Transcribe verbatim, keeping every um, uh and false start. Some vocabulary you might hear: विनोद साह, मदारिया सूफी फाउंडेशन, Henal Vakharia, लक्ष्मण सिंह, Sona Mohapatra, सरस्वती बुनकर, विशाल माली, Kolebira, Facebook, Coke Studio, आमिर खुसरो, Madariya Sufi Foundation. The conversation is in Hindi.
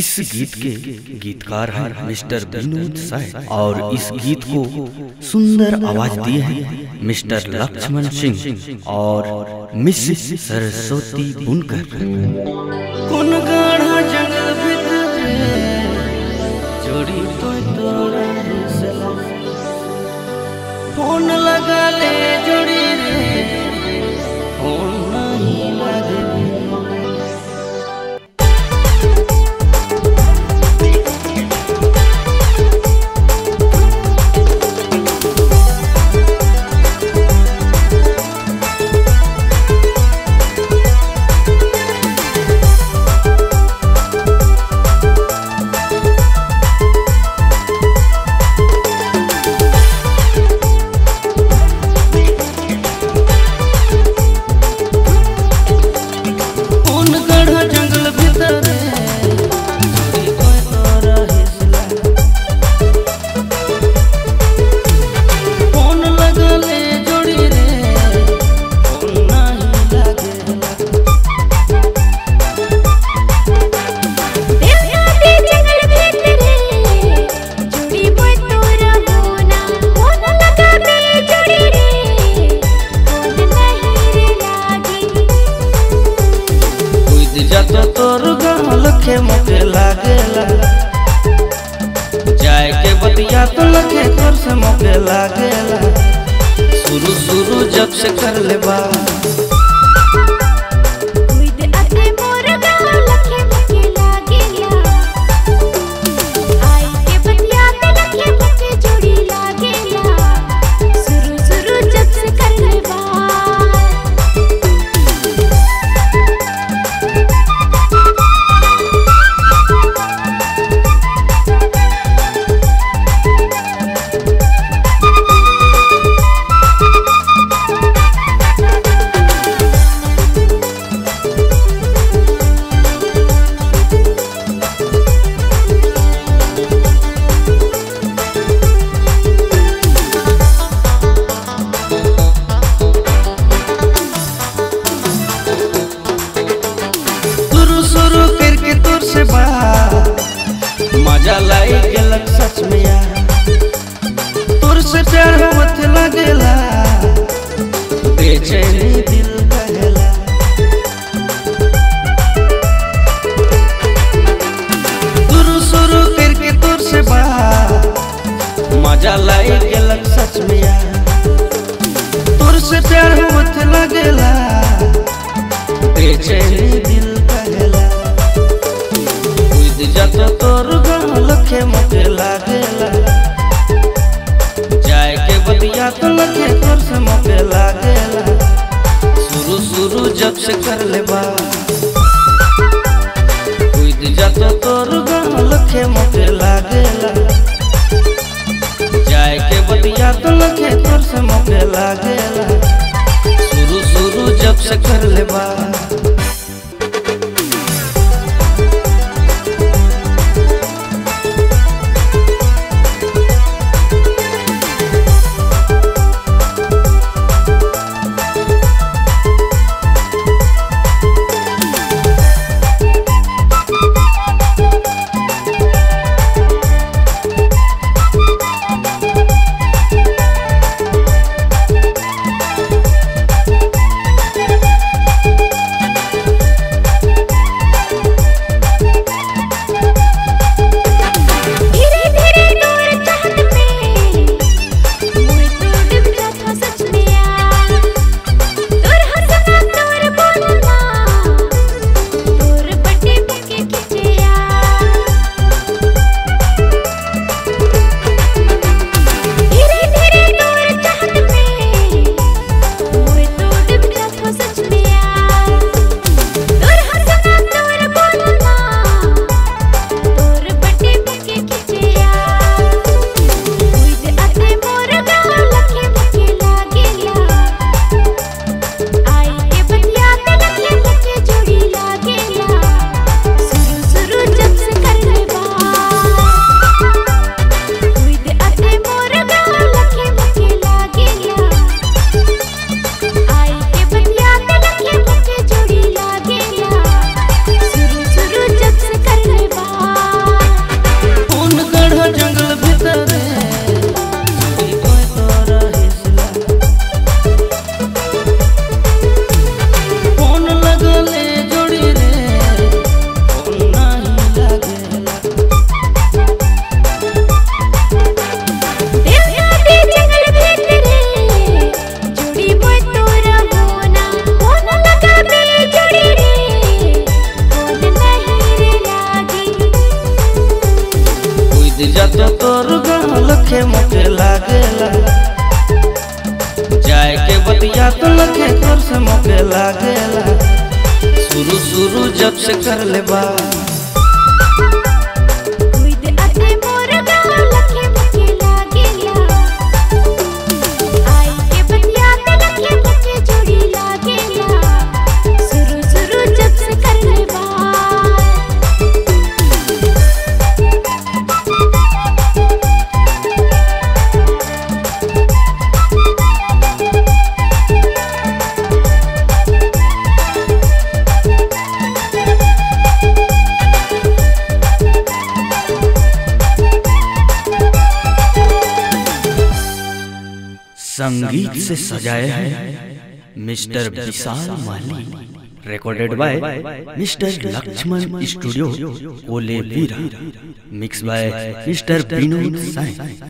इस गीत के गीतकार हैं मिस्टर विनोद साह और इस गीत को सुंदर आवाज दिए हैं मिस्टर लक्ष्मण सिंह और मिस सरस्वती बुनकर। फोन लगा ले जोड़ी लखे मुझे लागेला जाए के बतिया तो लखे तोर से मुझे लागेला। शुरू शुरू जब से कर ले बा मजा लाई गलत सच में तुर से चढ़ मत लगेला बेचैनी दिल कहला। शुरू शुरू करके तुर से बाहर मजा लाई गलत सच में तुर से चढ़ मत लगेला बेचैनी दिल कहला। जब तोर गाँव लखे मुझे लागेला जाए के बतिया तो लखे तोर से मुझे लागेला। शुरू शुरू जब से कर ले जब तोर गाँव लखे मुझे लागेला जाए के बतिया तो लखे तोर से मुझे लागेला। शुरू शुरू जब से कर ले से कर ले बा संगीत से सजाए हैं mister विशाल माली, recorded by mister Laxman studio कोलेवीरा, mix by mister विनोद साह।